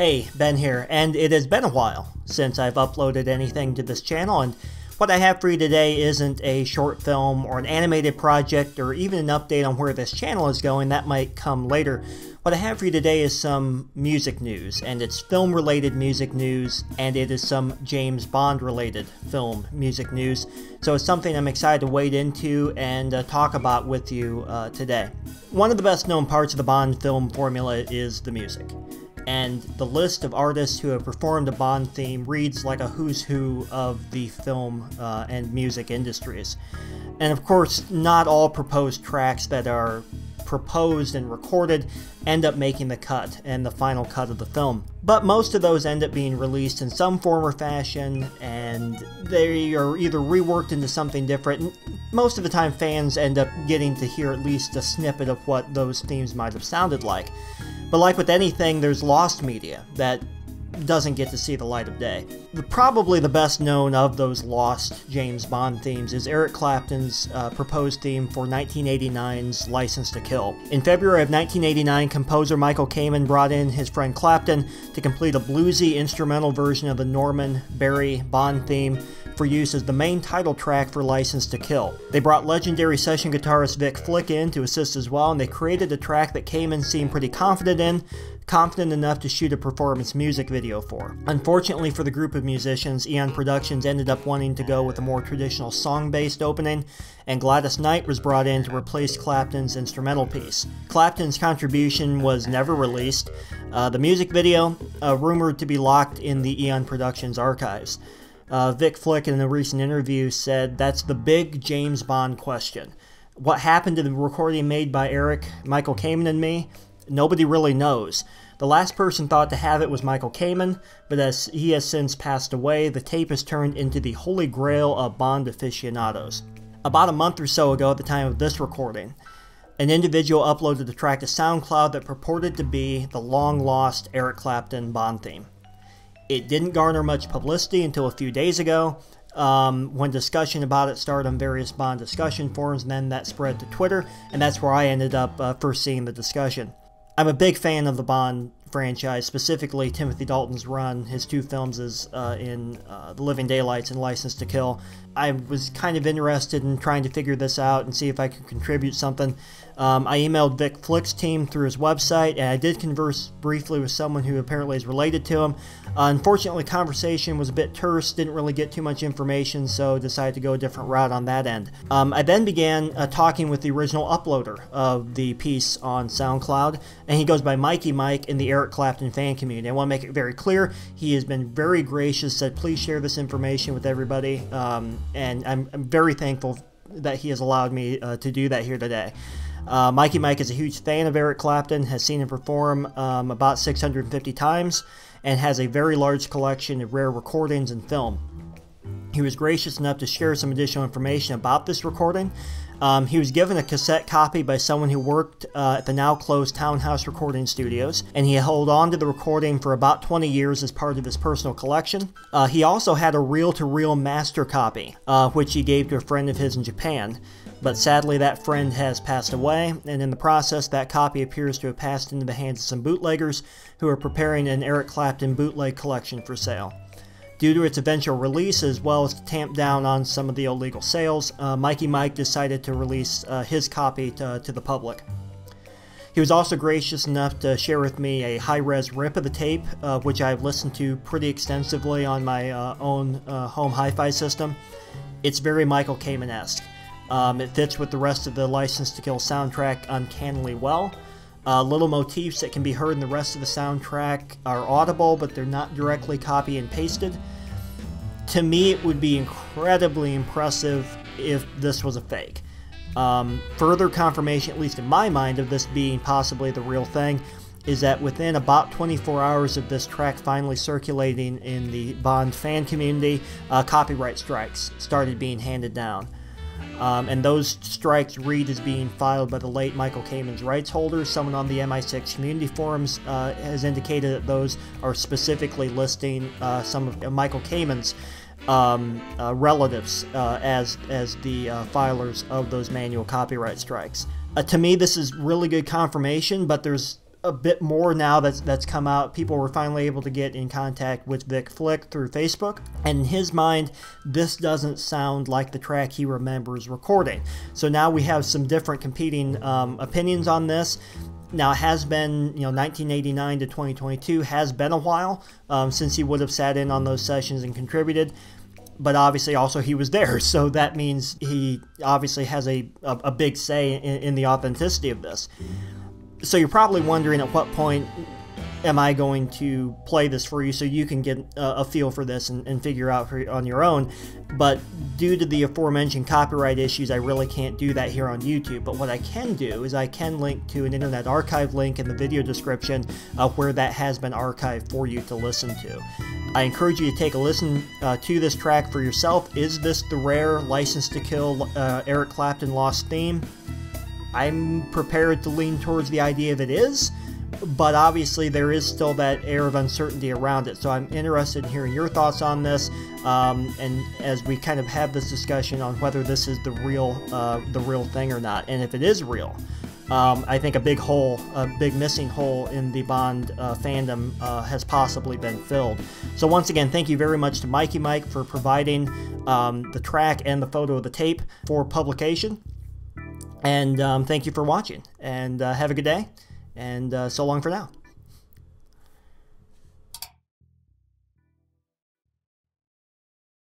Hey, Ben here, and it has been a while since I've uploaded anything to this channel, and what I have for you today isn't a short film or an animated project or even an update on where this channel is going. That might come later. What I have for you today is some music news, and it's film related music news, and it is some James Bond related film music news. So it's something I'm excited to wade into and talk about with you today. One of the best known parts of the Bond film formula is the music. And the list of artists who have performed a Bond theme reads like a who's who of the film and music industries. And of course, not all proposed tracks that are proposed and recorded end up making the cut and the final cut of the film. But most of those end up being released in some form or fashion, and they are either reworked into something different. And most of the time fans end up getting to hear at least a snippet of what those themes might have sounded like. But like with anything, there's lost media that doesn't get to see the light of day. Probably the best known of those lost James Bond themes is Eric Clapton's proposed theme for 1989's Licence to Kill. In February of 1989, composer Michael Kamen brought in his friend Clapton to complete a bluesy instrumental version of the Norman Barry Bond theme for use as the main title track for Licence to Kill. They brought legendary session guitarist Vic Flick in to assist as well, and they created a track that Kamen seemed pretty confident in, confident enough to shoot a performance music video for. Unfortunately for the group of musicians, Eon Productions ended up wanting to go with a more traditional song-based opening, and Gladys Knight was brought in to replace Clapton's instrumental piece. Clapton's contribution was never released. The music video, rumored to be locked in the Eon Productions archives. Vic Flick in a recent interview said, "That's the big James Bond question. What happened to the recording made by Eric, Michael Kamen, and me? Nobody really knows. The last person thought to have it was Michael Kamen, but as he has since passed away, the tape has turned into the holy grail of Bond aficionados." About a month or so ago at the time of this recording, an individual uploaded a track to SoundCloud that purported to be the long-lost Eric Clapton Bond theme. It didn't garner much publicity until a few days ago, when discussion about it started on various Bond discussion forums, and then that spread to Twitter, and that's where I ended up first seeing the discussion. I'm a big fan of the Bond franchise, specifically Timothy Dalton's run, his two films is in The Living Daylights and Licence to Kill. I was kind of interested in trying to figure this out and see if I could contribute something. I emailed Vic Flick's team through his website, and I did converse briefly with someone who apparently is related to him. Unfortunately, conversation was a bit terse, didn't really get too much information, so decided to go a different route on that end. I then began talking with the original uploader of the piece on SoundCloud, and he goes by Mikey Mike in the Eric Clapton fan community. I want to make it very clear, he has been very gracious, said please share this information with everybody, and I'm very thankful that he has allowed me to do that here today. Mikey Mike is a huge fan of Eric Clapton, has seen him perform about 650 times, and has a very large collection of rare recordings and film. He was gracious enough to share some additional information about this recording. He was given a cassette copy by someone who worked at the now-closed Townhouse Recording Studios, and he held on to the recording for about 20 years as part of his personal collection. He also had a reel-to-reel master copy, which he gave to a friend of his in Japan. But sadly, that friend has passed away, and in the process, that copy appears to have passed into the hands of some bootleggers who are preparing an Eric Clapton bootleg collection for sale. Due to its eventual release, as well as to tamp down on some of the illegal sales, Mikey Mike decided to release his copy to the public. He was also gracious enough to share with me a high-res rip of the tape, which I've listened to pretty extensively on my own home hi-fi system. It's very Michael Kamen-esque. It fits with the rest of the Licence to Kill soundtrack uncannily well. Little motifs that can be heard in the rest of the soundtrack are audible, but they're not directly copy and pasted. To me, it would be incredibly impressive if this was a fake. Further confirmation, at least in my mind, of this being possibly the real thing is that within about 24 hours of this track finally circulating in the Bond fan community, copyright strikes started being handed down. And those strikes read as being filed by the late Michael Kamen's rights holders. Someone on the MI6 community forums has indicated that those are specifically listing some of Michael Kamen's relatives as the filers of those manual copyright strikes. To me, this is really good confirmation, but there's a bit more now that's come out. People were finally able to get in contact with Vic Flick through Facebook, and in his mind, this doesn't sound like the track he remembers recording. So now we have some different competing opinions on this. Now, it has been, 1989 to 2022 has been a while since he would have sat in on those sessions and contributed. But obviously also he was there, so that means he obviously has a big say in the authenticity of this. So you're probably wondering, at what point am I going to play this for you so you can get a feel for this and figure out on your own? But due to the aforementioned copyright issues, I really can't do that here on YouTube. But what I can do is I can link to an Internet Archive link in the video description where that has been archived for you to listen to. I encourage you to take a listen to this track for yourself. Is this the rare Licence to Kill Eric Clapton Lost theme? I'm prepared to lean towards the idea that it is, but obviously there is still that air of uncertainty around it. So I'm interested in hearing your thoughts on this, and as we kind of have this discussion on whether this is the real thing or not, and if it is real. I think a big missing hole in the Bond fandom has possibly been filled. So once again, thank you very much to Mikey Mike for providing the track and the photo of the tape for publication. And thank you for watching, and have a good day, and so long for now.